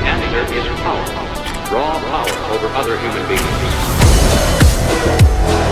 The answer is power. Raw power over other human beings.